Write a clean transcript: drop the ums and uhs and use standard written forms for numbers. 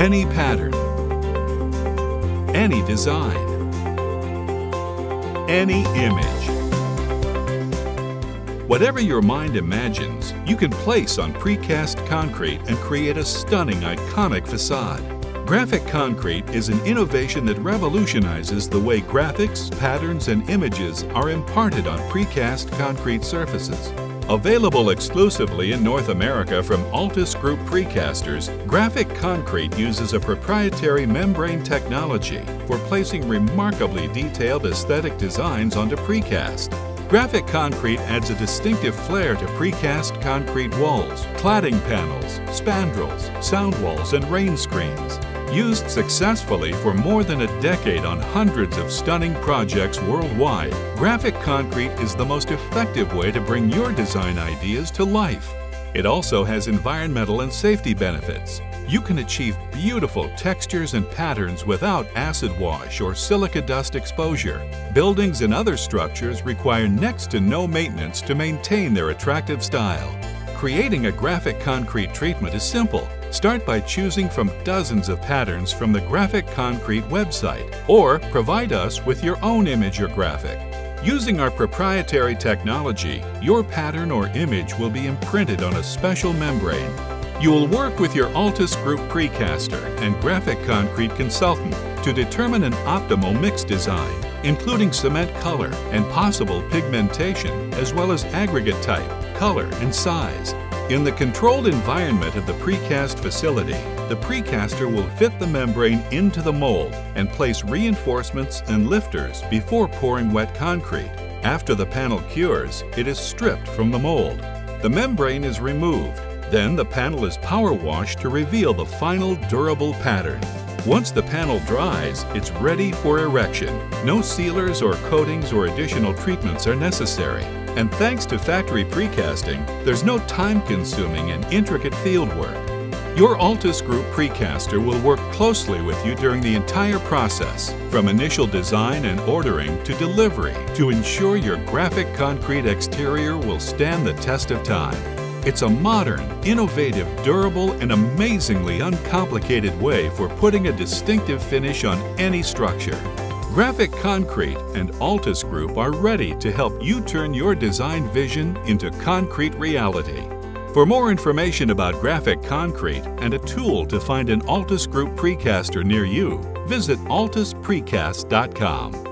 any pattern, any design, any image. Whatever your mind imagines, you can place on precast concrete and create a stunning, iconic facade. Graphic Concrete is an innovation that revolutionizes the way graphics, patterns, and images are imparted on precast concrete surfaces. Available exclusively in North America from Altus Group Precasters, Graphic Concrete uses a proprietary membrane technology for placing remarkably detailed aesthetic designs onto precast. Graphic Concrete adds a distinctive flair to precast concrete walls, cladding panels, spandrels, sound walls, and rain screens. Used successfully for more than a decade on hundreds of stunning projects worldwide, Graphic Concrete is the most effective way to bring your design ideas to life. It also has environmental and safety benefits. You can achieve beautiful textures and patterns without acid wash or silica dust exposure. Buildings and other structures require next to no maintenance to maintain their attractive style. Creating a Graphic Concrete treatment is simple. Start by choosing from dozens of patterns from the Graphic Concrete website, or provide us with your own image or graphic. Using our proprietary technology, your pattern or image will be imprinted on a special membrane. You will work with your Altus Group Precaster and Graphic Concrete consultant to determine an optimal mix design, including cement color and possible pigmentation, as well as aggregate type, color, and size. In the controlled environment of the precast facility, the precaster will fit the membrane into the mold and place reinforcements and lifters before pouring wet concrete. After the panel cures, it is stripped from the mold. The membrane is removed. Then the panel is power washed to reveal the final durable pattern. Once the panel dries, it's ready for erection. No sealers or coatings or additional treatments are necessary. And thanks to factory precasting, there's no time-consuming and intricate field work. Your Altus Group Precaster will work closely with you during the entire process, from initial design and ordering to delivery, to ensure your Graphic Concrete exterior will stand the test of time. It's a modern, innovative, durable, and amazingly uncomplicated way for putting a distinctive finish on any structure. Graphic Concrete and Altus Group are ready to help you turn your design vision into concrete reality. For more information about Graphic Concrete and a tool to find an Altus Group Precaster near you, visit altusprecast.com.